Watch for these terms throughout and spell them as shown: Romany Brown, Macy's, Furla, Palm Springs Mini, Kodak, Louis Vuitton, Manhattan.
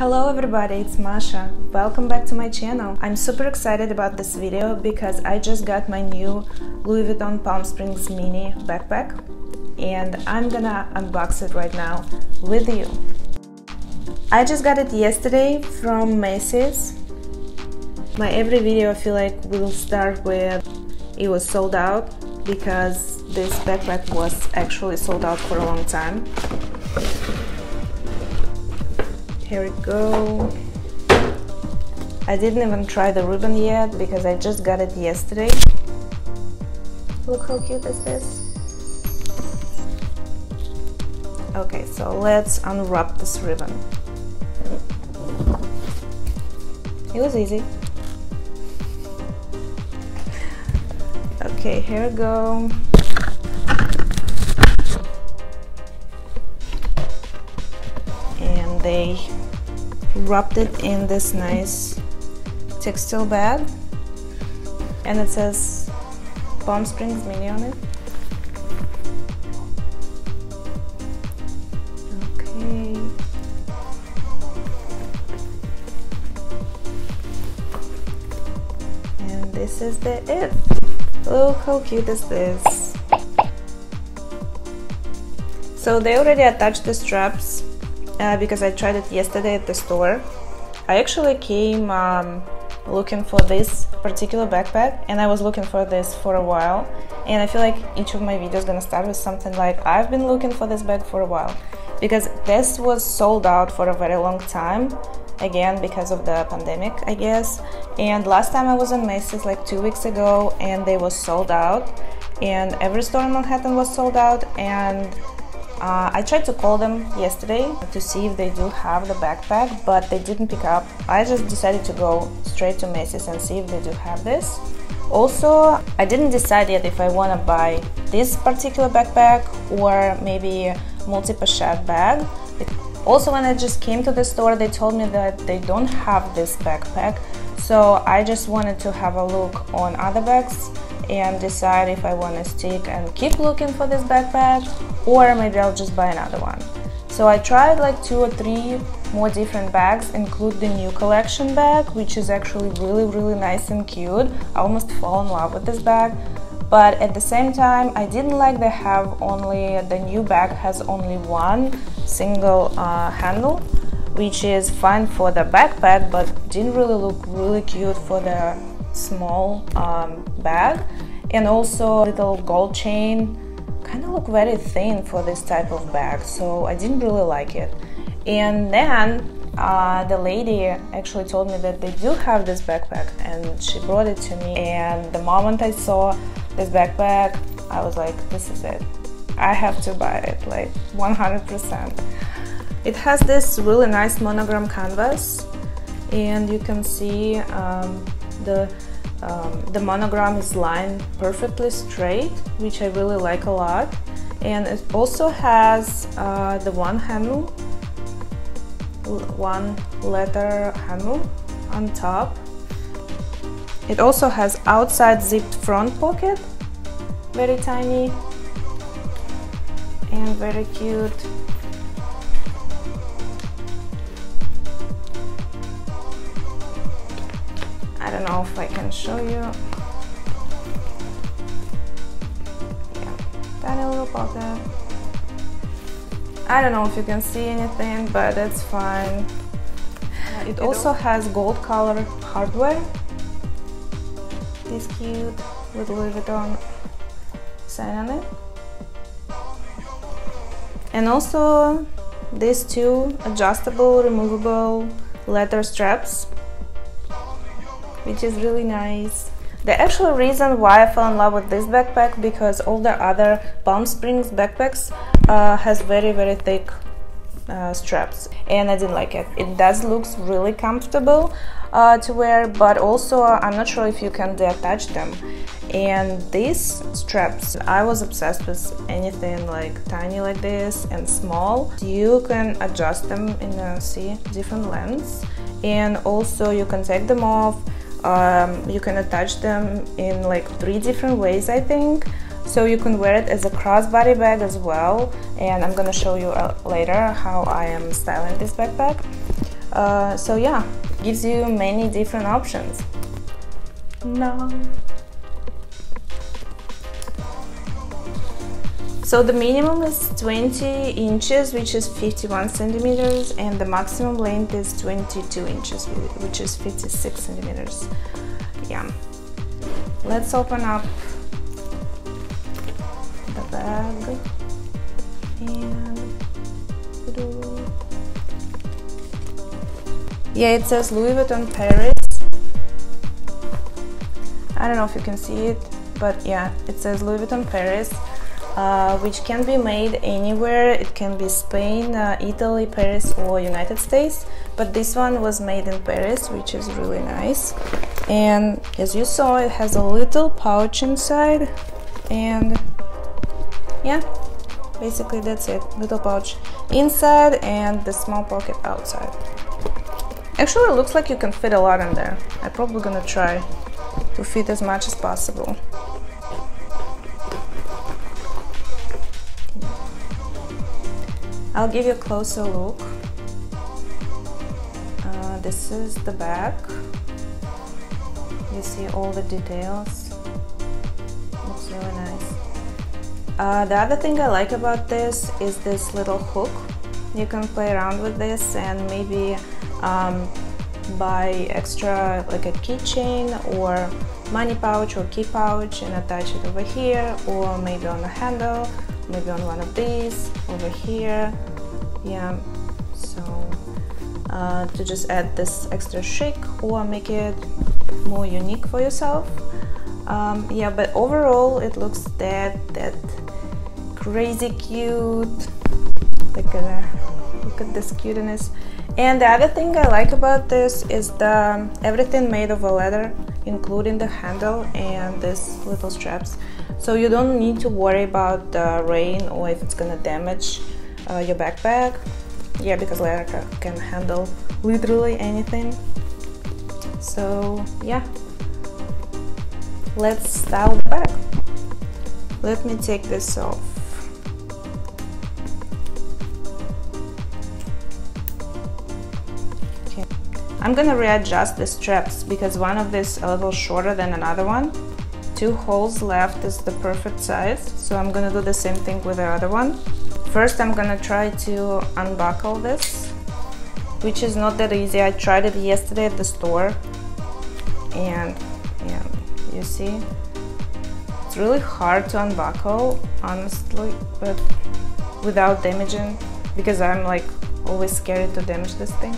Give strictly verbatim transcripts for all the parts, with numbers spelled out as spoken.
Hello everybody, it's Masha. Welcome back to my channel. I'm super excited about this video because I just got my new Louis Vuitton Palm Springs Mini backpack and I'm gonna unbox it right now with you. I just got it yesterday from Macy's. My every video I feel like we'll start with it was sold out because this backpack was actually sold out for a long time. Here we go. I didn't even try the ribbon yet because I just got it yesterday. Look how cute is this. Okay, so let's unwrap this ribbon. It was easy. Okay, here we go. And they wrapped it in this nice textile bag and it says Palm Springs Mini on it. Okay. And this is the it. Look how cute is this. So they already attached the straps Uh, because I tried it yesterday at the store. I actually came um, looking for this particular backpack and I was looking for this for a while, and I feel like each of my videos gonna start with something like I've been looking for this bag for a while, because this was sold out for a very long time, again because of the pandemic I guess. And last time I was in Macy's like two weeks ago and they were sold out, and every store in Manhattan was sold out, and Uh, I tried to call them yesterday to see if they do have the backpack, but they didn't pick up. I just decided to go straight to Macy's and see if they do have this. Also, I didn't decide yet if I want to buy this particular backpack or maybe multi-pochette bag. Also, when I just came to the store, they told me that they don't have this backpack, so I just wanted to have a look on other bags and decide if I want to stick and keep looking for this backpack, or maybe I'll just buy another one. So I tried like two or three more different bags, include the new collection bag, which is actually really really nice and cute. I almost fall in love with this bag, but at the same time I didn't like they have only, the new bag has only one single uh, handle, which is fine for the backpack but didn't really look really cute for the small um, bag. And also little gold chain kind of look very thin for this type of bag, so I didn't really like it. And then uh, the lady actually told me that they do have this backpack and she brought it to me, and the moment I saw this backpack I was like, this is it, I have to buy it, like one hundred percent. It has this really nice monogram canvas and you can see um, The, um, the monogram is lined perfectly straight, which I really like a lot. And it also has uh, the one handle, one letter handle on top. It also has outside zipped front pocket, very tiny and very cute. I don't know if I can show you. Yeah, tiny little pocket. I don't know if you can see anything, but it's fine. It also has gold color hardware. It's cute with Louis Vuitton sign on it. And also these two adjustable, removable leather straps, which is really nice. The actual reason why I fell in love with this backpack, because all the other Palm Springs backpacks uh, has very very thick uh, straps and I didn't like it. It does looks really comfortable uh, to wear, but also I'm not sure if you can detach them. And these straps, I was obsessed with anything like tiny like this and small. You can adjust them in a see different lengths, and also you can take them off. Um, you can attach them in like three different ways I think, so you can wear it as a crossbody bag as well, and I'm gonna show you uh, later how I am styling this backpack. Uh, so yeah, gives you many different options. No. So the minimum is twenty inches, which is fifty-one centimeters, and the maximum length is twenty-two inches, which is fifty-six centimeters. Yeah. Let's open up the bag and yeah, it says Louis Vuitton Paris. I don't know if you can see it, but yeah, it says Louis Vuitton Paris. Uh, which can be made anywhere. It can be Spain, uh, Italy, Paris, or United States, but this one was made in Paris, which is really nice. And as you saw, it has a little pouch inside, and yeah, basically that's it. Little pouch inside and the small pocket outside. Actually, it looks like you can fit a lot in there. I'm probably gonna try to fit as much as possible. I'll give you a closer look. Uh, this is the back. You see all the details. Looks really nice. Uh, the other thing I like about this is this little hook. You can play around with this and maybe um, buy extra, like a keychain or money pouch or key pouch, and attach it over here, or maybe on a handle. Maybe on one of these, over here, yeah, so uh, to just add this extra chic or make it more unique for yourself. Um, yeah, but overall it looks that, that crazy cute, look at that, look at this cuteness. And the other thing I like about this is the everything made of a leather, including the handle and these little straps. So you don't need to worry about the rain or if it's gonna damage uh, your backpack. Yeah, because leather can handle literally anything. So yeah, let's style the bag. Let me take this off. Okay, I'm gonna readjust the straps because one of these is a little shorter than another one. Two holes left is the perfect size, so I'm gonna do the same thing with the other one. First, I'm gonna try to unbuckle this, which is not that easy. I tried it yesterday at the store, and yeah, you see, it's really hard to unbuckle, honestly, but without damaging, because I'm like always scared to damage this thing.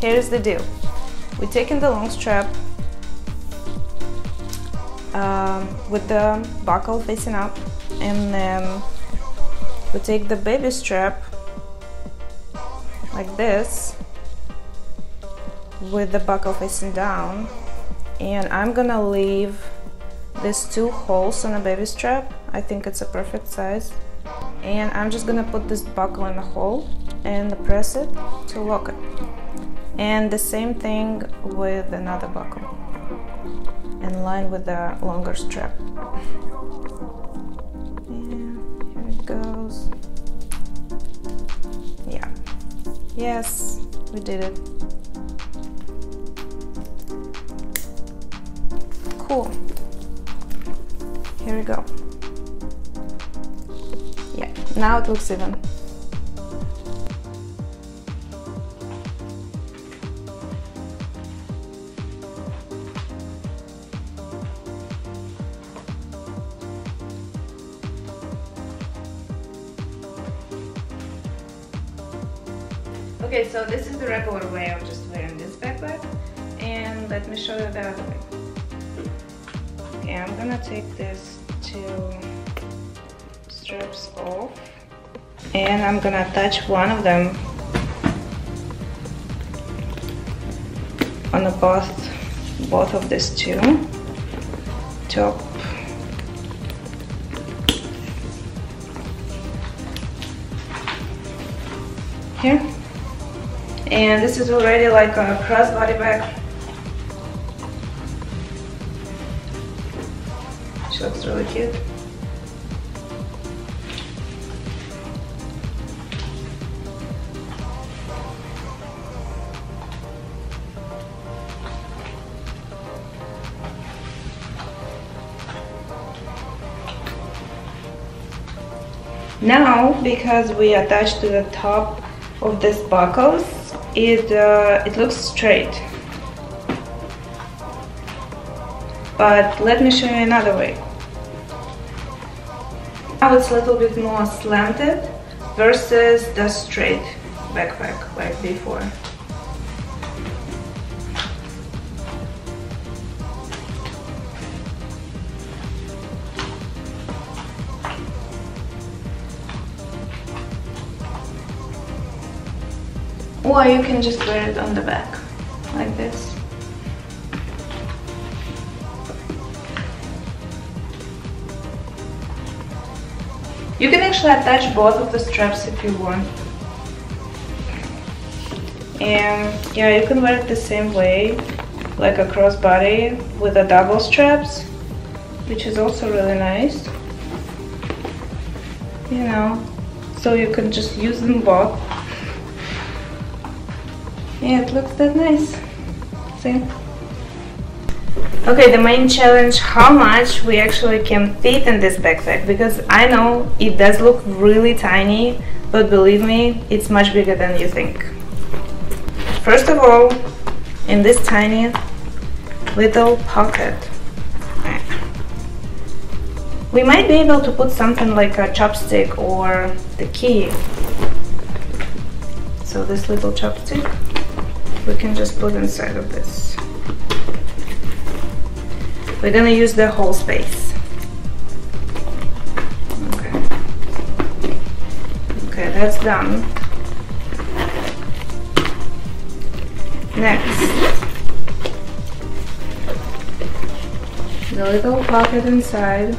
Here's the deal. We're taking the long strap um, with the buckle facing up, and then we take the baby strap like this with the buckle facing down, and I'm gonna leave these two holes on the baby strap. I think it's a perfect size, and I'm just gonna put this buckle in the hole and press it to lock it. And the same thing with another buckle in line with the longer strap. And here it goes. Yeah. Yes, we did it. Cool. Here we go. Yeah, now it looks even. Okay, so this is the regular way of just wearing this backpack, and let me show you the other way. Okay, I'm gonna take these two straps off, and I'm gonna attach one of them on the both both of these two top. Here. And this is already like a crossbody bag. She looks really cute. Now, because we attach to the top of these buckles, it uh, it looks straight. But let me show you another way. Now it's a little bit more slanted versus the straight backpack like before. Or you can just wear it on the back like this. You can actually attach both of the straps if you want. And yeah, you can wear it the same way, like a crossbody with a double straps, which is also really nice. You know, so you can just use them both. Yeah, it looks that nice. See? Okay, the main challenge, how much we actually can fit in this backpack, because I know it does look really tiny, but believe me, it's much bigger than you think. First of all, in this tiny little pocket, we might be able to put something like a chopstick or the key. So this little chopstick, we can just put inside of this. We're gonna use the whole space. Okay. Okay, that's done. Next, the little pocket inside.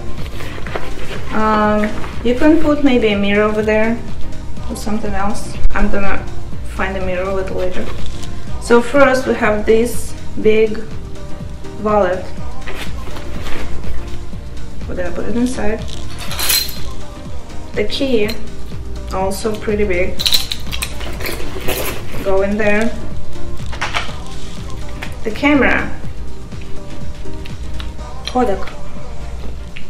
Um, you can put maybe a mirror over there or something else. I'm gonna find a mirror a little later. So first we have this big wallet. We're gonna put it inside. The key, also pretty big. Go in there. The camera, Kodak,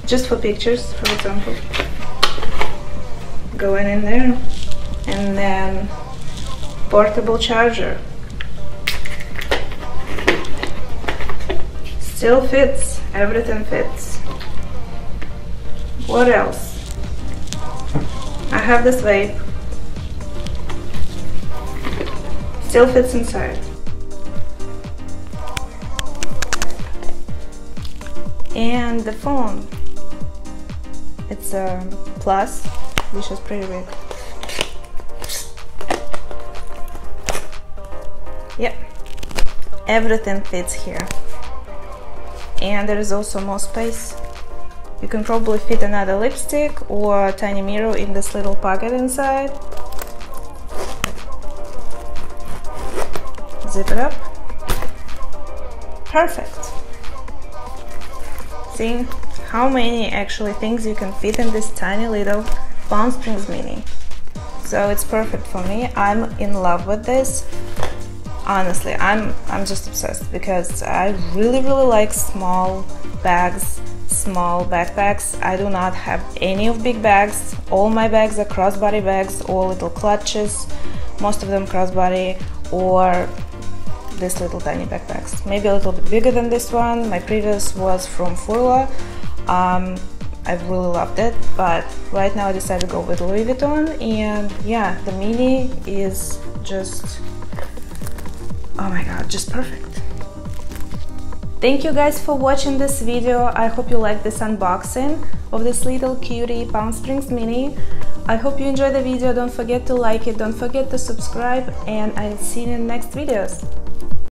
just for pictures, for example. Going in there, and then portable charger. Still fits. Everything fits. What else? I have this vape. Still fits inside. And the phone. It's a Plus, which is pretty big. Yep. Everything fits here. And there is also more space. You can probably fit another lipstick or a tiny mirror in this little pocket inside. Zip it up. Perfect. See how many actually things you can fit in this tiny little Palm Springs Mini. So it's perfect for me. I'm in love with this. Honestly, I'm, I'm just obsessed, because I really, really like small bags. Small backpacks. I do not have any of big bags. All my bags are crossbody bags or little clutches, most of them crossbody or these little tiny backpacks. Maybe a little bit bigger than this one. My previous was from Furla. Um, I really loved it, but right now I decided to go with Louis Vuitton, and yeah, the Mini is just, oh my god, just perfect. Thank you guys for watching this video. I hope you liked this unboxing of this little cutie Palm Springs Mini. I hope you enjoyed the video. Don't forget to like it, don't forget to subscribe, and I'll see you in the next videos.